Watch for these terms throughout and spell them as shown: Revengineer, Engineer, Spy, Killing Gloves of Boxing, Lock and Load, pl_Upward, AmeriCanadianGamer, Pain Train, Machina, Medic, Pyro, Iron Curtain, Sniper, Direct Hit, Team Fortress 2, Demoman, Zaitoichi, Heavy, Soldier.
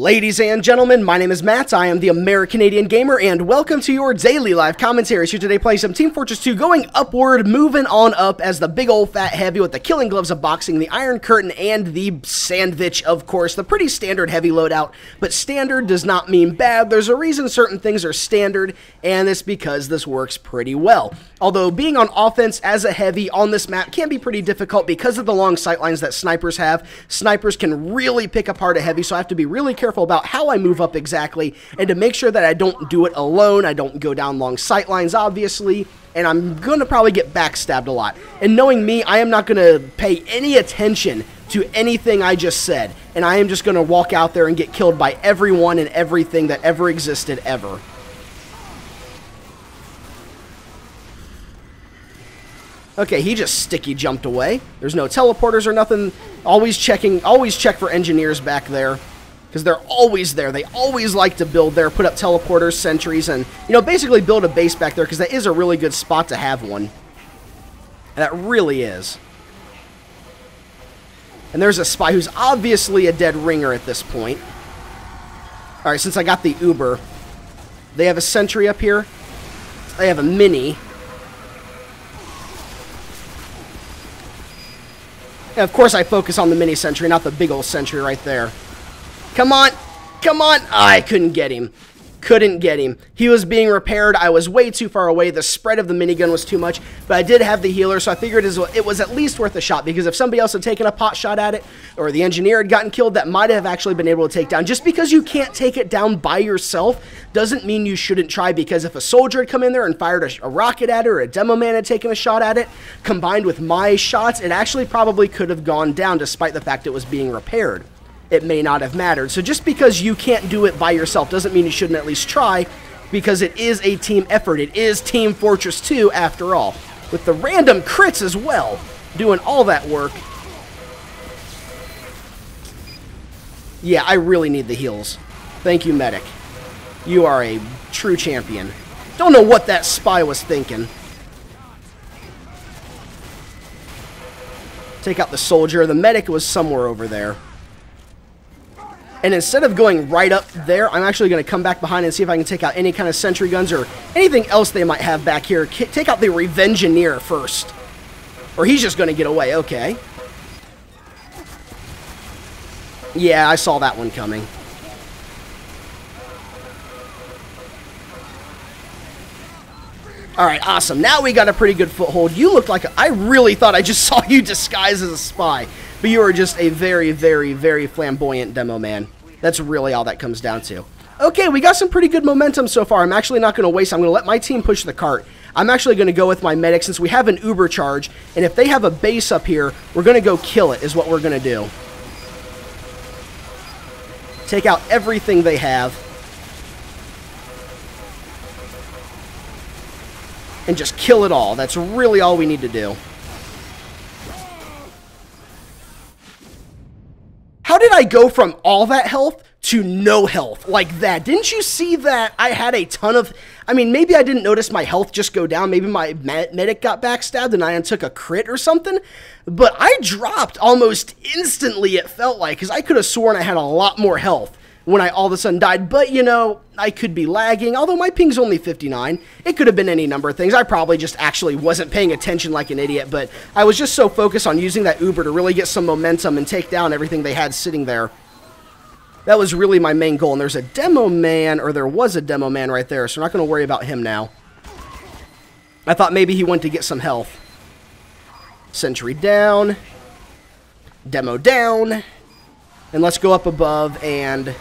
Ladies and gentlemen, my name is Matt, I am the American-Canadian Gamer, and welcome to your daily live commentaries. Here today play some Team Fortress 2, going upward, moving on up as the big old fat heavy with the Killing Gloves of Boxing, the Iron Curtain, and the Sandwich, of course. The pretty standard heavy loadout, but standard does not mean bad. There's a reason certain things are standard, and it's because this works pretty well. Although being on offense as a heavy on this map can be pretty difficult because of the long sightlines that snipers have. Snipers can really pick apart a heavy, so I have to be really careful about how I move up exactly, and to make sure that I don't do it alone. I don't go down long sight lines, obviously, and I'm gonna probably get backstabbed a lot. And knowing me, I am not gonna pay any attention to anything I just said, and I am just gonna walk out there and get killed by everyone and everything that ever existed ever. Okay, he just sticky jumped away. There's no teleporters or nothing. Always check for engineers back there, because they're always there. They always like to build there, put up teleporters, sentries, and, you know, basically build a base back there, because that is a really good spot to have one. And that really is. And there's a spy who's obviously a dead ringer at this point. All right, since I got the Uber, they have a sentry up here. They have a mini. And, of course, I focus on the mini sentry, not the big old sentry right there. Come on, come on. I couldn't get him. Couldn't get him. He was being repaired. I was way too far away. The spread of the minigun was too much, but I did have the healer, so I figured it was at least worth a shot, because if somebody else had taken a pot shot at it, or the engineer had gotten killed, that might have actually been able to take down. Just because you can't take it down by yourself doesn't mean you shouldn't try, because if a soldier had come in there and fired a rocket at it, or a Demoman had taken a shot at it, combined with my shots, it actually probably could have gone down, despite the fact it was being repaired. It may not have mattered. So just because you can't do it by yourself doesn't mean you shouldn't at least try, because it is a team effort. It is Team Fortress 2, after all, with the random crits as well, doing all that work. Yeah, I really need the heals. Thank you, Medic. You are a true champion. Don't know what that spy was thinking. Take out the soldier. The medic was somewhere over there. And instead of going right up there, I'm actually going to come back behind and see if I can take out any kind of sentry guns or anything else they might have back here. Take out the Revengineer first. Or he's just going to get away. Okay. Yeah, I saw that one coming. All right, awesome. Now we got a pretty good foothold. You looked like I really thought I just saw you disguised as a spy. But you are just a very, very, very flamboyant demo man. That's really all that comes down to. Okay, we got some pretty good momentum so far. I'm actually not going to waste. I'm going to let my team push the cart. I'm actually going to go with my medic since we have an Uber charge. And if they have a base up here, we're going to go kill it is what we're going to do. Take out everything they have. And just kill it all. That's really all we need to do. How did I go from all that health to no health like that? Didn't you see that I had a ton of... I mean, maybe I didn't notice my health just go down. Maybe my medic got backstabbed and I took a crit or something. But I dropped almost instantly, it felt like. Because I could have sworn I had a lot more health when I all of a sudden died. But, you know, I could be lagging. Although my ping's only 59. It could have been any number of things. I probably just actually wasn't paying attention like an idiot. But I was just so focused on using that Uber to really get some momentum and take down everything they had sitting there. That was really my main goal. And there's a Demoman, or there was a Demoman right there. So we're not going to worry about him now. I thought maybe he went to get some health. Sentry down. Demo down. And let's go up above and...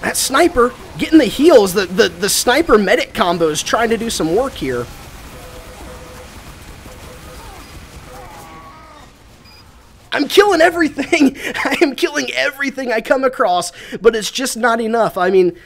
that sniper getting the heals, the sniper medic combo's trying to do some work here. I'm killing everything. I am killing everything I come across, but it's just not enough. I mean,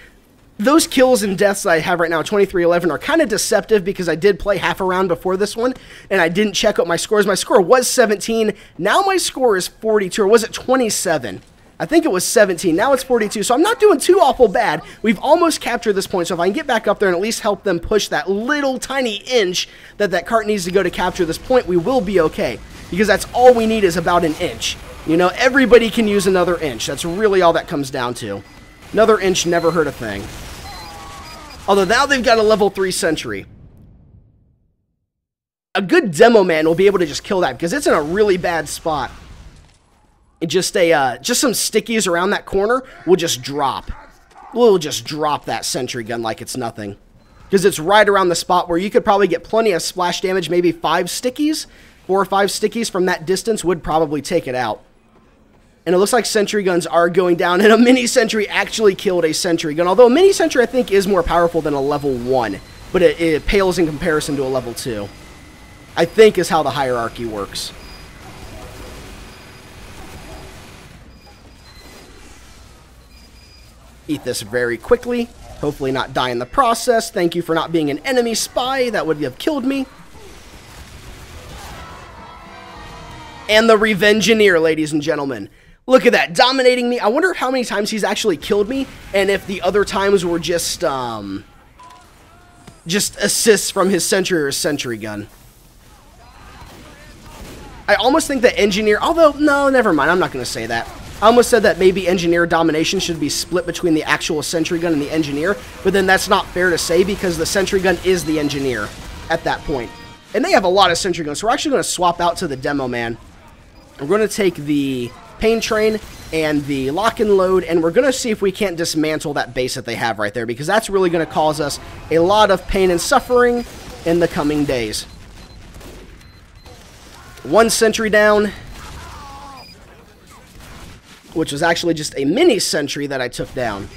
those kills and deaths I have right now, 23-11, are kind of deceptive because I did play half a round before this one, and I didn't check out my scores. My score was 17. Now my score is 42, or was it 27? I think it was 17. Now it's 42, so I'm not doing too awful bad. We've almost captured this point, so if I can get back up there and at least help them push that little tiny inch that cart needs to go to capture this point, we will be okay, because that's all we need is about an inch. You know, everybody can use another inch. That's really all that comes down to. Another inch never hurt a thing. Although now they've got a level 3 sentry. A good demo man will be able to just kill that because it's in a really bad spot. And just a just some stickies around that corner will just drop. We'll just drop that sentry gun like it's nothing. Because it's right around the spot where you could probably get plenty of splash damage, maybe 5 stickies. 4 or 5 stickies from that distance would probably take it out. And it looks like sentry guns are going down, and a mini sentry actually killed a sentry gun. Although a mini sentry, I think, is more powerful than a level 1, but it pales in comparison to a level 2. I think is how the hierarchy works. Eat this very quickly. Hopefully not die in the process. Thank you for not being an enemy spy. That would have killed me. And the Revengineer, ladies and gentlemen. Look at that, dominating me. I wonder how many times he's actually killed me, and if the other times were just assists from his sentry or his sentry gun. I almost think that Engineer, although, no, never mind, I'm not going to say that. I almost said that maybe Engineer domination should be split between the actual sentry gun and the Engineer, but then that's not fair to say because the sentry gun is the Engineer at that point. And they have a lot of sentry guns, so we're actually going to swap out to the demo man. We're going to take the Pain Train and the Lock and Load, and we're going to see if we can't dismantle that base that they have right there, because that's really going to cause us a lot of pain and suffering in the coming days. 1 sentry down, which was actually just a mini sentry that I took down.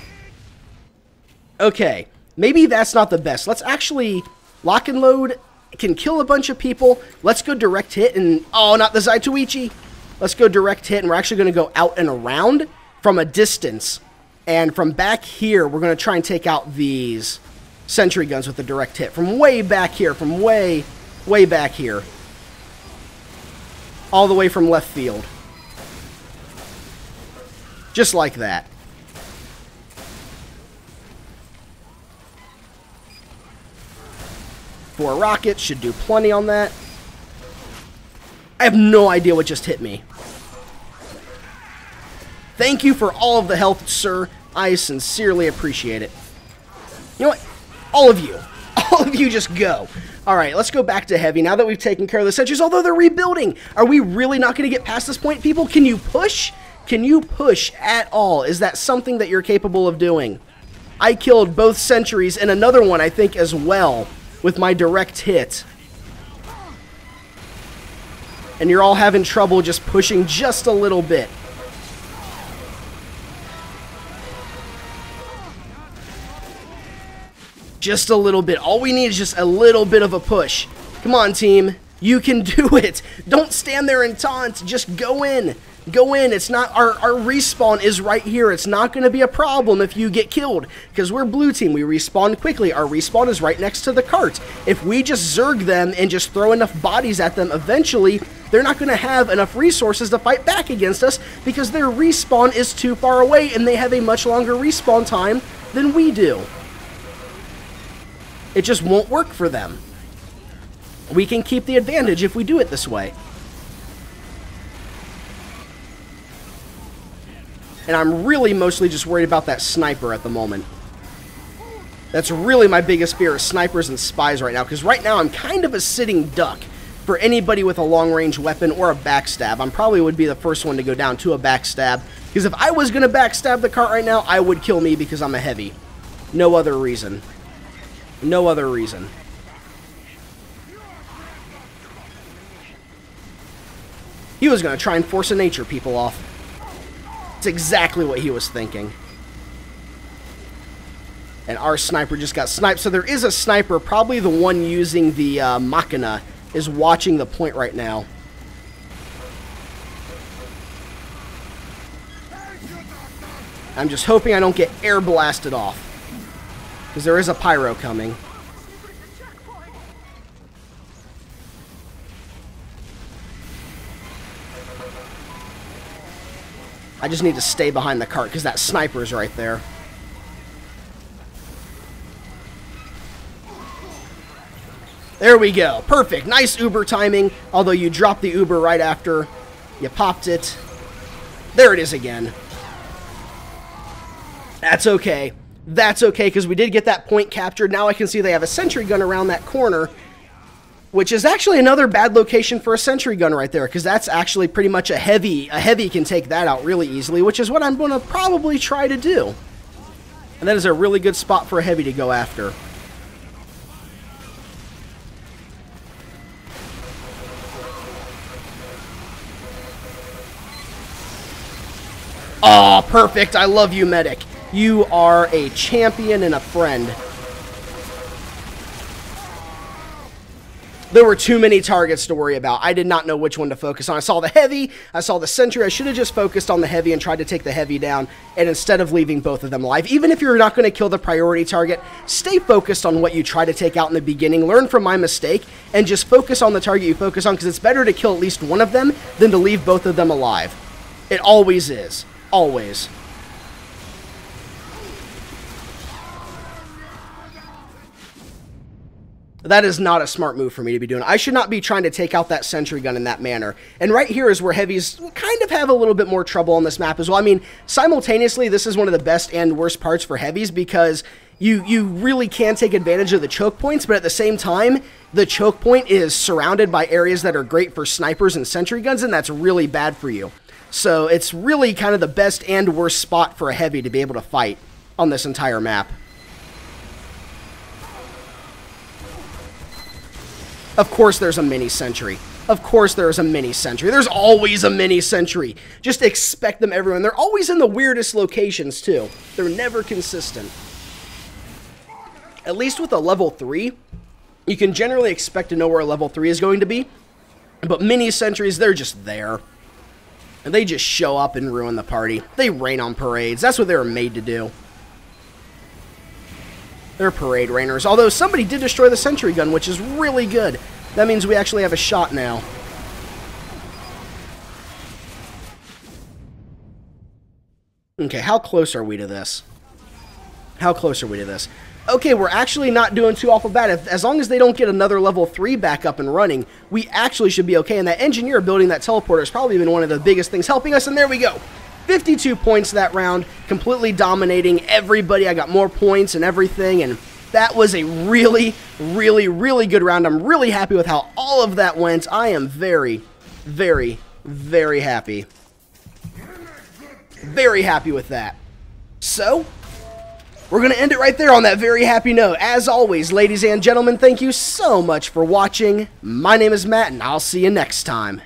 Okay, maybe that's not the best. Let's actually Lock and Load, can kill a bunch of people. Let's go direct hit and, oh, not the Zaitoichi. Let's go direct hit, and we're actually going to go out and around from a distance. And from back here, we're going to try and take out these sentry guns with the direct hit. From way back here, from way, way back here. All the way from left field. Just like that. For a rocket, should do plenty on that. I have no idea what just hit me. Thank you for all of the health, sir. I sincerely appreciate it. You know what? All of you just go. All right, let's go back to Heavy now that we've taken care of the sentries, although they're rebuilding. Are we really not going to get past this point, people? Can you push? Can you push at all? Is that something that you're capable of doing? I killed both sentries and another one, I think, as well with my direct hit. And you're all having trouble just pushing just a little bit. Just a little bit. All we need is just a little bit of a push. Come on, team. You can do it. Don't stand there and taunt. Just go in. Go in. It's not our respawn is right here. It's not going to be a problem if you get killed because we're blue team. We respawn quickly. Our respawn is right next to the cart. If we just zerg them and just throw enough bodies at them, eventually they're not going to have enough resources to fight back against us because their respawn is too far away and they have a much longer respawn time than we do. It just won't work for them. We can keep the advantage if we do it this way. And I'm really mostly just worried about that sniper at the moment. That's really my biggest fear is snipers and spies right now, because right now I'm kind of a sitting duck for anybody with a long-range weapon or a backstab. I probably would be the first one to go down to a backstab, because if I was going to backstab the cart right now, I would kill me because I'm a heavy. No other reason. No other reason. He was going to try and force a nature people off. That's exactly what he was thinking. And our sniper just got sniped. So there is a sniper. Probably the one using the Machina is watching the point right now. I'm just hoping I don't get air blasted off. Because there is a Pyro coming. I just need to stay behind the cart because that sniper's right there. There we go. Perfect. Nice Uber timing. Although you dropped the Uber right after you popped it. There it is again. That's okay. That's okay, because we did get that point captured. Now I can see they have a sentry gun around that corner, which is actually another bad location for a sentry gun right there, because that's actually pretty much a heavy. A heavy can take that out really easily, which is what I'm going to probably try to do. And that is a really good spot for a heavy to go after. Oh, perfect. I love you, Medic. You are a champion and a friend. There were too many targets to worry about. I did not know which one to focus on. I saw the heavy. I saw the sentry. I should have just focused on the heavy and tried to take the heavy down, and instead of leaving both of them alive. Even if you're not going to kill the priority target, stay focused on what you try to take out in the beginning. Learn from my mistake and just focus on the target you focus on, because it's better to kill at least one of them than to leave both of them alive. It always is. Always. That is not a smart move for me to be doing. I should not be trying to take out that sentry gun in that manner. And right here is where heavies kind of have a little bit more trouble on this map as well. I mean, simultaneously, this is one of the best and worst parts for heavies, because you really can take advantage of the choke points, but at the same time, the choke point is surrounded by areas that are great for snipers and sentry guns, and that's really bad for you. So it's really kind of the best and worst spot for a heavy to be able to fight on this entire map. Of course there's a mini sentry. Of course there's a mini sentry. There's always a mini sentry. Just expect them everywhere. They're always in the weirdest locations too. They're never consistent. At least with a level 3, you can generally expect to know where a level 3 is going to be. But mini sentries, they're just there. And they just show up and ruin the party. They rain on parades. That's what they were made to do. They're parade rainers. Although somebody did destroy the sentry gun, which is really good. That means we actually have a shot now. Okay, how close are we to this? How close are we to this? Okay, we're actually not doing too awful bad. As long as they don't get another level 3 back up and running, we actually should be okay. And that engineer building that teleporter has probably been one of the biggest things helping us. And there we go. 52 points that round, completely dominating everybody. I got more points and everything. And that was a really, really, really good round. I'm really happy with how all of that went. I am very, very, very happy. Very happy with that. So we're going to end it right there on that very happy note. As always, ladies and gentlemen, thank you so much for watching. My name is Matt, and I'll see you next time.